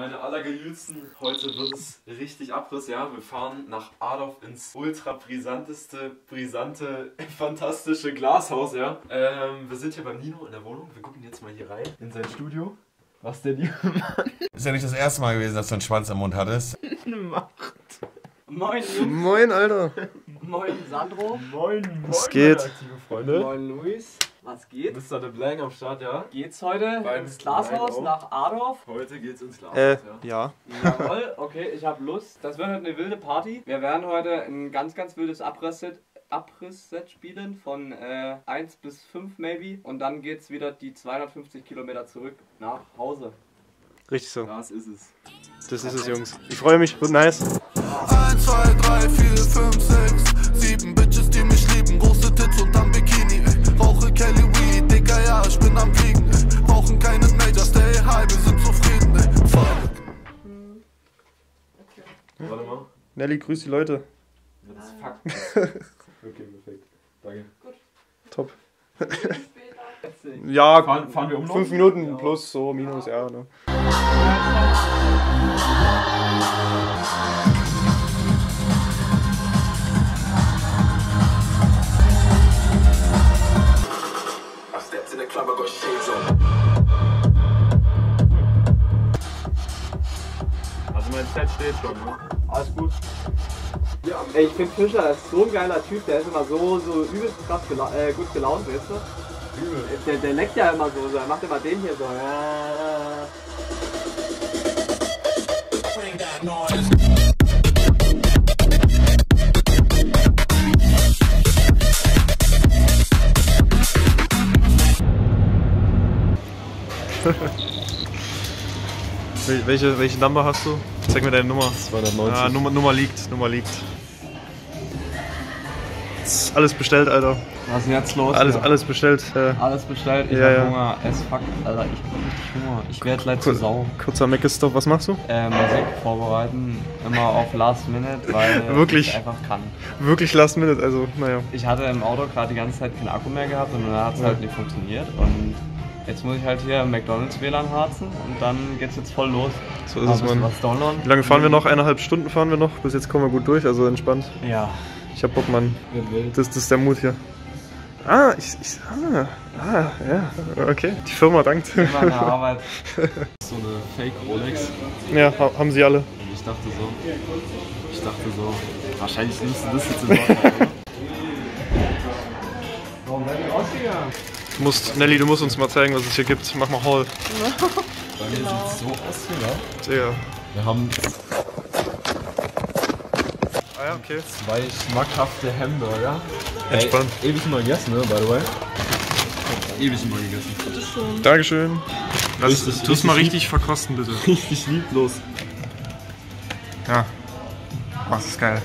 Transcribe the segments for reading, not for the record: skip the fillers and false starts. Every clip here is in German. meine allergeliebsten. Heute wird es richtig Abriss, ja. Wir fahren nach Adorf ins ultra brisanteste, brisante, fantastische Glashaus, ja. Wir sind hier beim Nino in der Wohnung. Wir gucken jetzt mal hier rein in sein Studio. Was der liebe Mann? Ist ja nicht das erste Mal gewesen, dass du einen Schwanz im Mund hattest. Macht. Moin, Jungs. Moin, Alter. Moin, Sandro. Moin, moin, was geht? Aktive Freunde. Moin, Luis. Was geht? Mr. The Blank am Start, ja? Geht's heute ins Glashaus nach Adorf? Heute geht's ins Glashaus, ja. Ja. Jawohl, okay, ich hab Lust. Das wird heute eine wilde Party. Wir werden heute ein ganz, ganz wildes Abriss-Set spielen von 1 bis 5 maybe. Und dann geht's wieder die 250 Kilometer zurück nach Hause. Richtig so. Das ist es. Das ist es, Jungs. Ich freue mich. Wird nice. 1, 2, 3, 4, 5, 6, 7 Bitches, die mich lieben. Große Tits und am Bikini. Rauche Kelly Weed, Digga, ja, ich bin am Kriegen. Brauchen keinen Major, stay high, wir sind zufrieden. Fuck. Okay. Warte mal. Nelly, grüß die Leute. Das ist fuck. Okay, perfekt. Danke. Gut. Top. Ja, fahren wir um 5 Minuten ja. Plus, so, minus, ja. Ne? Also mein Set steht schon, ne? Alles gut. Ja. Ey, ich finde Fischer, das ist so ein geiler Typ, der ist immer so übelst krass gut gelaunt, weißt du? Der leckt ja immer so, er macht immer den hier so. Welche Nummer hast du? Zeig mir deine Nummer. 290. Ah, Nummer liegt. Alles bestellt, Alter. Was ist denn jetzt los? Alles bestellt. Alles bestellt, ich hab Hunger. Es fuck, Alter, ich hab richtig Hunger. Ich werde gleich zu Sau. Kurzer Mac-Stop, was machst du? Musik vorbereiten, immer auf Last Minute, weil ich einfach kann. Wirklich Last Minute, also naja. Ich hatte im Auto gerade die ganze Zeit keinen Akku mehr gehabt und dann hat es halt nicht funktioniert. Und jetzt muss ich halt hier McDonalds WLAN harzen und dann geht's jetzt voll los. So ist es, Mann. Wie lange fahren wir noch? 1,5 Stunden fahren wir noch. Bis jetzt kommen wir gut durch, also entspannt. Ja. Ich hab Bock, Mann. Das ist der Mut hier. Ah, ja, okay. Die Firma dankt. Immer eine Arbeit. So eine Fake Rolex. Ja, haben sie alle. Ich dachte so. Wahrscheinlich nimmst du das jetzt in Ordnung. Warum seid ihr ausgegangen? Nelly, du musst uns mal zeigen, was es hier gibt. Mach mal Haul. Bei mir sieht's so aus, oder? Ja. Wir haben... Ah ja, okay. 2 schmackhafte Hamburger. Entspannt. Ey, ewig mal gegessen, ne, by the way. Ewig mal gegessen. Bitteschön. Dankeschön. Du es mal richtig verkosten, bitte. Richtig lieblos. Ja. Was ist geil.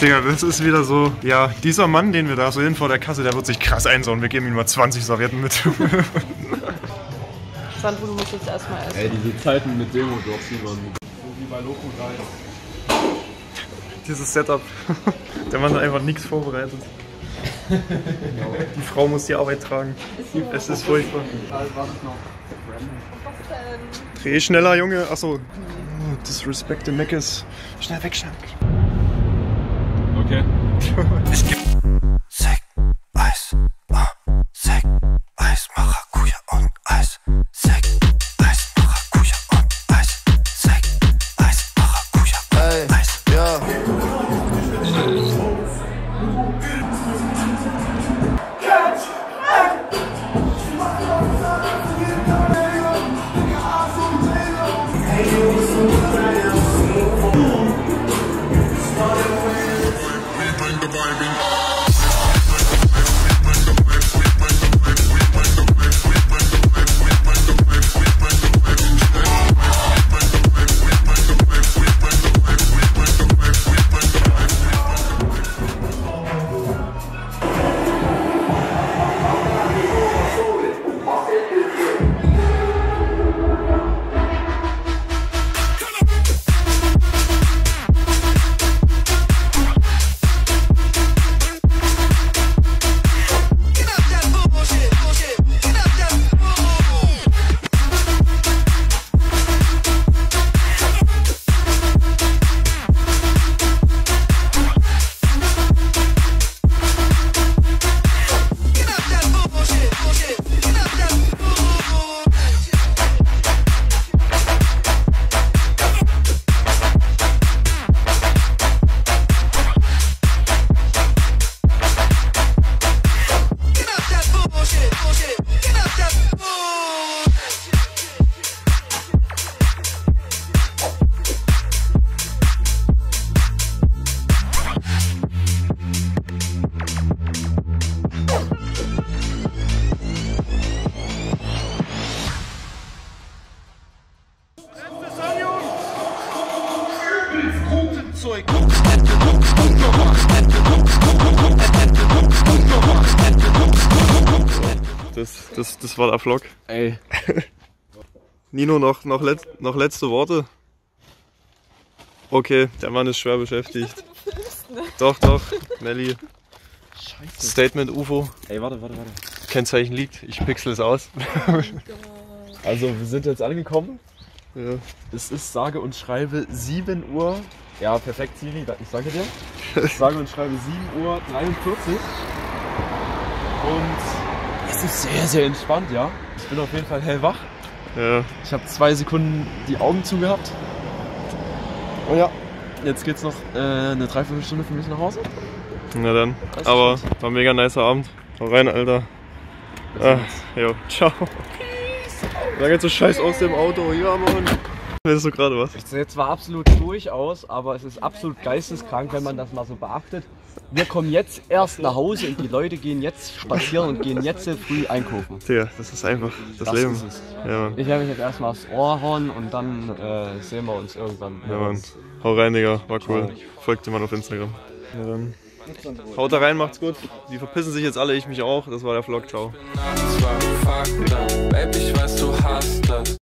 Digga, das ist wieder so, ja, dieser Mann, den wir da so hin vor der Kasse, der wird sich krass einsauen. Wir geben ihm mal 20 Servietten mit. Sandro, du musst jetzt erstmal essen. Ey, diese Zeiten mit Demo-Drops, die waren so wie bei Loco 3. Dieses Setup. Der Mann hat einfach nichts vorbereitet. Die Frau muss die Arbeit tragen. Es ist furchtbar. Dreh schneller, Junge. Achso. Disrespect the Meckes. Schnell weg, schnell. Okay. Das war der Vlog. Ey. Nino, noch letzte Worte? Okay, der Mann ist schwer beschäftigt. Ich dachte, du bist, ne? Doch, Nelly. Scheiße. Statement UFO. Ey, warte. Kennzeichen liegt, ich pixel es aus. Oh Gott. Also, wir sind jetzt angekommen. Ja. Es ist sage und schreibe 7 Uhr. Ja, perfekt, Siri, ich danke dir. Ich sage und schreibe 7:43 Uhr. Und es ist sehr, sehr entspannt, ja. Ich bin auf jeden Fall hellwach. Ja. Ich habe 2 Sekunden die Augen zugehabt. Und ja, jetzt geht's noch eine Dreiviertelstunde für mich nach Hause. Na dann, aber war ein mega nicer Abend. Hau rein, Alter. Jo, ciao. Lange so scheiß aus dem Auto, ja Mann. Willst du gerade was? Ich sehe zwar absolut durch aus, aber es ist absolut geisteskrank, wenn man das mal so beachtet. Wir kommen jetzt erst nach Hause und die Leute gehen jetzt spazieren und gehen jetzt früh einkaufen. Tja, das ist einfach das Leben. Ist es. Ja, Mann. Ich werde mich jetzt erstmal aufs Ohr hauen und dann sehen wir uns irgendwann. Ja, Mann. Hau rein, Digga, war cool. Folgt dir mal auf Instagram. Ja, dann. Haut da rein, macht's gut. Die verpissen sich jetzt alle, ich mich auch. Das war der Vlog, ciao.